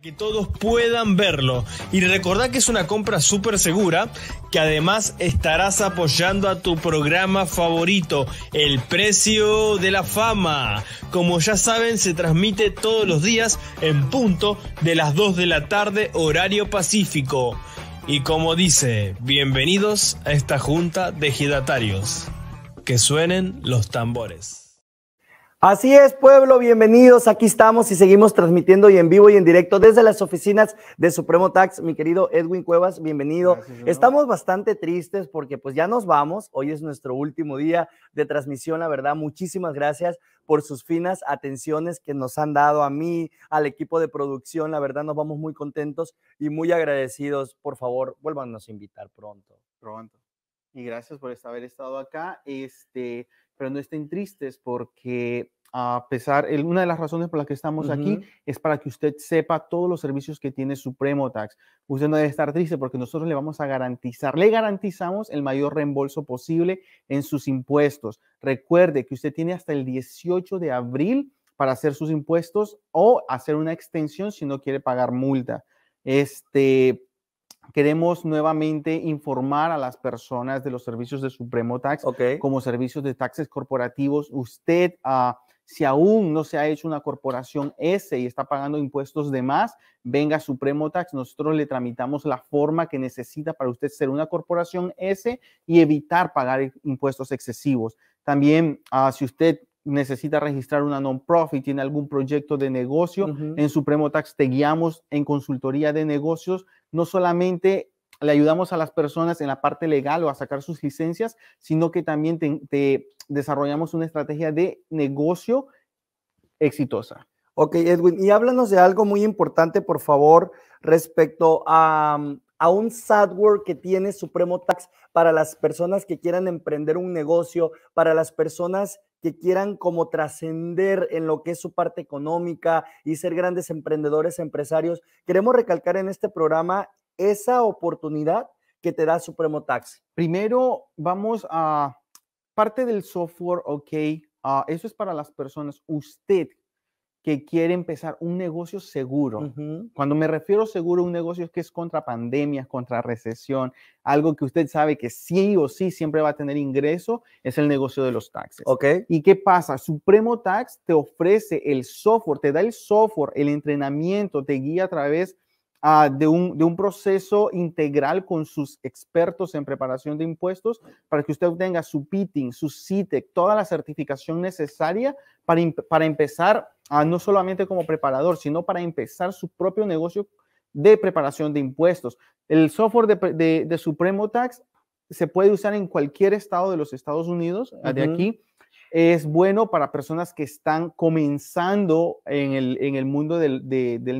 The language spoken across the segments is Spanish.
Que todos puedan verlo. Y recordá que es una compra súper segura, que además estarás apoyando a tu programa favorito, El Precio de la Fama. Como ya saben, se transmite todos los días en punto de las 2 de la tarde, horario pacífico. Y como dice, bienvenidos a esta junta de ejidatarios. Que suenen los tambores. Así es, pueblo, bienvenidos, aquí estamos y seguimos transmitiendo y en vivo y en directo desde las oficinas de Supremo Tax. Mi querido Edwin Cuevas, bienvenido. Gracias, estamos bastante tristes porque pues ya nos vamos, hoy es nuestro último día de transmisión, la verdad, muchísimas gracias por sus finas atenciones que nos han dado a mí, al equipo de producción, la verdad nos vamos muy contentos y muy agradecidos, por favor, vuélvanos a invitar pronto. Pronto. Y gracias por haber estado acá, pero no estén tristes porque a pesar, una de las razones por las que estamos aquí es para que usted sepa todos los servicios que tiene Supremo Tax. Usted no debe estar triste porque nosotros le vamos a garantizar, le garantizamos el mayor reembolso posible en sus impuestos. Recuerde que usted tiene hasta el 18 de abril para hacer sus impuestos o hacer una extensión si no quiere pagar multa. Queremos nuevamente informar a las personas de los servicios de Supremo Tax, como servicios de taxes corporativos. Usted, si aún no se ha hecho una corporación S y está pagando impuestos de más, venga a Supremo Tax. Nosotros le tramitamos la forma que necesita para usted ser una corporación S y evitar pagar impuestos excesivos. También, si usted necesita registrar una non-profit, tiene algún proyecto de negocio, en Supremo Tax te guiamos en consultoría de negocios. No solamente le ayudamos a las personas en la parte legal o a sacar sus licencias, sino que también te desarrollamos una estrategia de negocio exitosa. Ok, Edwin, y háblanos de algo muy importante, por favor, respecto a un software que tiene Supremo Tax para las personas que quieran emprender un negocio, para las personas que quieran como trascender en lo que es su parte económica y ser grandes emprendedores, empresarios. Queremos recalcar en este programa esa oportunidad que te da Supremo Tax. Primero, vamos a parte del software, eso es para las personas. Usted que quiere empezar un negocio seguro. Cuando me refiero seguro, un negocio es que es contra pandemias, contra recesión, algo que usted sabe que sí o sí siempre va a tener ingreso, es el negocio de los taxes. ¿Y qué pasa? Supremo Tax te ofrece el software, te da el software, el entrenamiento, te guía a través de un proceso integral con sus expertos en preparación de impuestos para que usted obtenga su PITIN, su CITEC, toda la certificación necesaria para empezar no solamente como preparador, sino para empezar su propio negocio de preparación de impuestos. El software de Supremo Tax se puede usar en cualquier estado de los Estados Unidos, de aquí. Es bueno para personas que están comenzando en el mundo del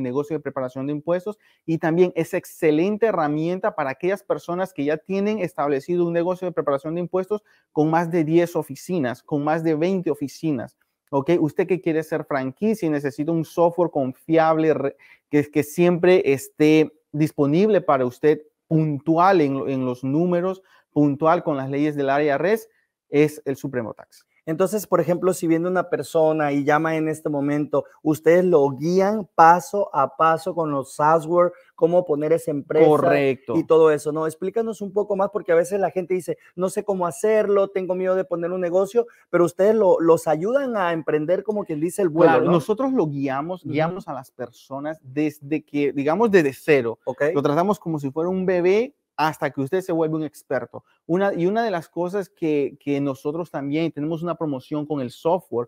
negocio de preparación de impuestos y también es excelente herramienta para aquellas personas que ya tienen establecido un negocio de preparación de impuestos con más de 10 oficinas, con más de 20 oficinas. Usted que quiere ser franquicia y necesita un software confiable que siempre esté disponible para usted, puntual en los números, puntual con las leyes del IRS, es el Supremo Tax. Entonces, por ejemplo, si viene una persona y llama en este momento, ustedes lo guían paso a paso con los software, cómo poner esa empresa y todo eso, ¿no? Explícanos un poco más porque a veces la gente dice, no sé cómo hacerlo, tengo miedo de poner un negocio, pero ustedes los ayudan a emprender como quien dice el vuelo, ¿no? Nosotros lo guiamos a las personas desde que, digamos, desde cero. Lo tratamos como si fuera un bebé hasta que usted se vuelve un experto. Una de las cosas que nosotros también tenemos una promoción con el software,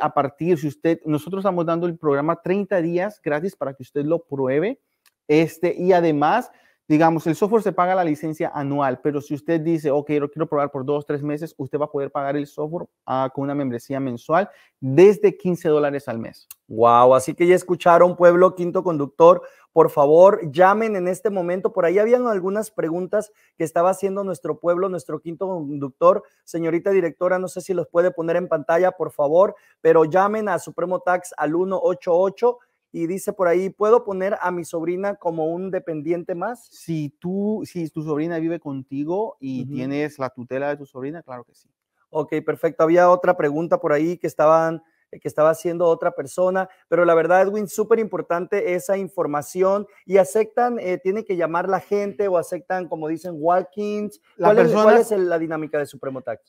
a partir, nosotros estamos dando el programa 30 días gratis para que usted lo pruebe, y además, digamos, el software se paga la licencia anual, pero si usted dice, lo quiero probar por 2 o 3 meses, usted va a poder pagar el software con una membresía mensual desde $15 al mes. Wow, así que ya escucharon, pueblo, quinto conductor. Por favor, llamen en este momento. Por ahí habían algunas preguntas que estaba haciendo nuestro pueblo, nuestro quinto conductor. Señorita directora, no sé si los puede poner en pantalla, por favor, pero llamen a Supremo Tax al 188 y dice por ahí, ¿puedo poner a mi sobrina como un dependiente más? Si tu sobrina vive contigo y tienes la tutela de tu sobrina, claro que sí. Ok, perfecto. Había otra pregunta por ahí que estaban que estaba haciendo otra persona, pero la verdad, Edwin, súper importante esa información. Y aceptan, tienen que llamar la gente o aceptan, como dicen, walk-ins. ¿Cuál es la dinámica de Supremo Tax?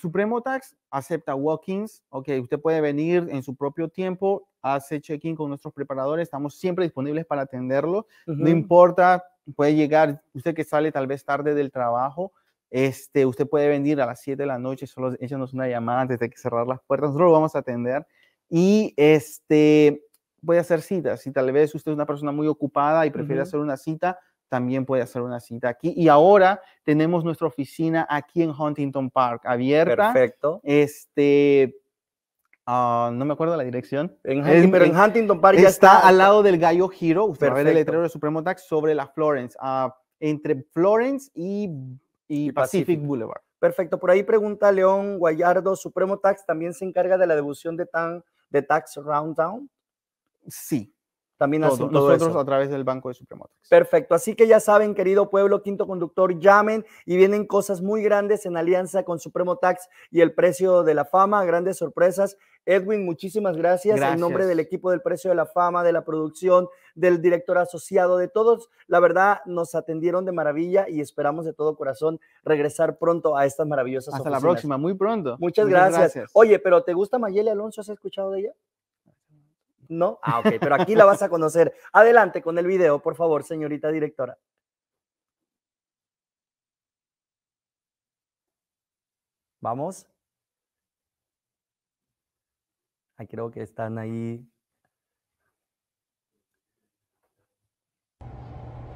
Supremo Tax acepta walk-ins, ok, usted puede venir en su propio tiempo, hace check-in con nuestros preparadores, estamos siempre disponibles para atenderlo, no importa, puede llegar, usted que sale tal vez tarde del trabajo, usted puede venir a las 7 de la noche, solo échanos una llamada antes de que cerrar las puertas, nosotros lo vamos a atender. Y puede hacer citas, si tal vez usted es una persona muy ocupada y prefiere hacer una cita, también puede hacer una cita aquí. Y ahora tenemos nuestra oficina aquí en Huntington Park, abierta. Perfecto. No me acuerdo la dirección. Pero en Huntington Park ya está al lado del Gallo Giro. Usted va a ver el letrero de Supremo Tax sobre la Florence, entre Florence y Pacific Boulevard. Perfecto. Por ahí pregunta León Guayardo, ¿Supremo Tax también se encarga de la devolución de Tax Rounddown? Sí. También hacen todo nosotros eso a través del banco de Supremo Tax. Perfecto. Así que ya saben, querido pueblo, quinto conductor, llamen y vienen cosas muy grandes en alianza con Supremo Tax y El Precio de la Fama. Grandes sorpresas. Edwin, muchísimas gracias. En nombre del equipo del Precio de la Fama, de la producción, del director asociado, de todos, la verdad, nos atendieron de maravilla y esperamos de todo corazón regresar pronto a estas maravillosas oficinas. Hasta la próxima, muy pronto. Muchas gracias. Oye, pero ¿te gusta Mayeli Alonso? ¿Has escuchado de ella? ¿No? Ah, ok, pero aquí la vas a conocer. Adelante con el video, por favor, señorita directora. Vamos. Creo que están ahí.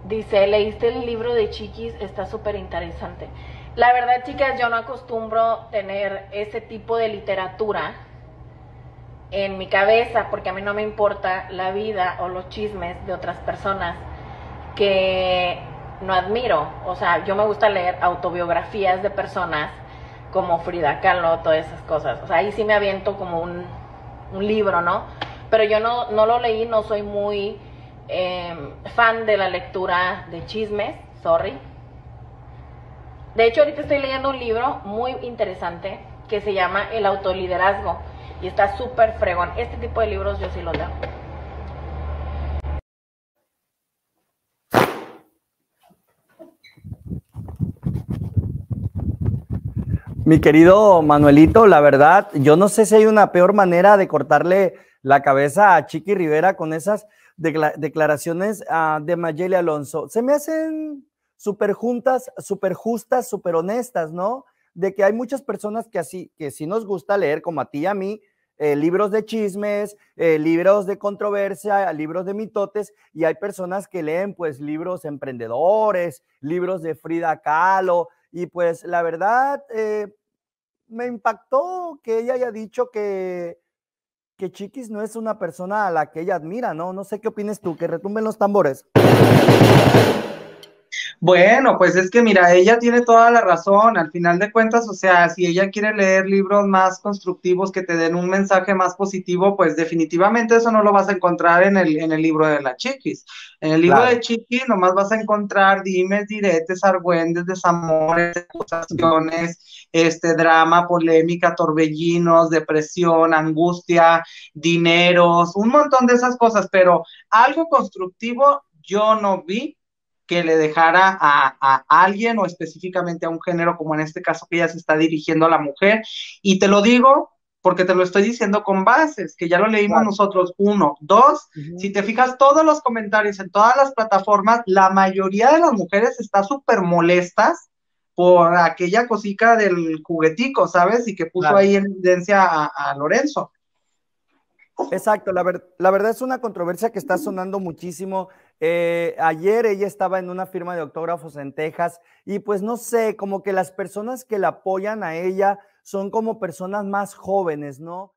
Dice, leíste el libro de Chiquis, está súper interesante. La verdad, chicas, yo no acostumbro tener ese tipo de literatura en mi cabeza porque a mí no me importa la vida o los chismes de otras personas que no admiro. O sea, yo me gusta leer autobiografías de personas como Frida Kahlo, todas esas cosas. O sea, ahí sí me aviento como un libro, ¿no? Pero yo no lo leí, no soy muy fan de la lectura de chismes, sorry. De hecho, ahorita estoy leyendo un libro muy interesante que se llama El Autoliderazgo y está súper fregón. Este tipo de libros yo sí los leo. Mi querido Manuelito, la verdad, yo no sé si hay una peor manera de cortarle la cabeza a Chiquis Rivera con esas declaraciones de Mayeli Alonso. Se me hacen súper juntas, súper justas, súper honestas, ¿no? De que hay muchas personas que sí nos gusta leer, como a ti y a mí, libros de chismes, libros de controversia, libros de mitotes, y hay personas que leen, pues, libros emprendedores, libros de Frida Kahlo. Y pues la verdad, me impactó que ella haya dicho que Chiquis no es una persona a la que ella admira, ¿no? No sé qué opinas tú, que retumben los tambores. Bueno, pues es que mira, ella tiene toda la razón, al final de cuentas, o sea, si ella quiere leer libros más constructivos que te den un mensaje más positivo, pues definitivamente eso no lo vas a encontrar en el libro de la Chiquis. En el libro de Chiquis nomás vas a encontrar dimes, diretes, argüendes, desamores, acusaciones, drama, polémica, torbellinos, depresión, angustia, dineros, un montón de esas cosas, pero algo constructivo yo no vi que le dejara a alguien o específicamente a un género, como en este caso que ya se está dirigiendo a la mujer. Y te lo digo porque te lo estoy diciendo con bases, que ya lo leímos nosotros, 1, 2. Si te fijas todos los comentarios en todas las plataformas, la mayoría de las mujeres está súper molestas por aquella cosita del juguetico, ¿sabes? Y que puso ahí en evidencia a Lorenzo. Exacto, la verdad es una controversia que está sonando muchísimo. Ayer ella estaba en una firma de autógrafos en Texas y pues no sé, como que las personas que la apoyan a ella son como personas más jóvenes, ¿no?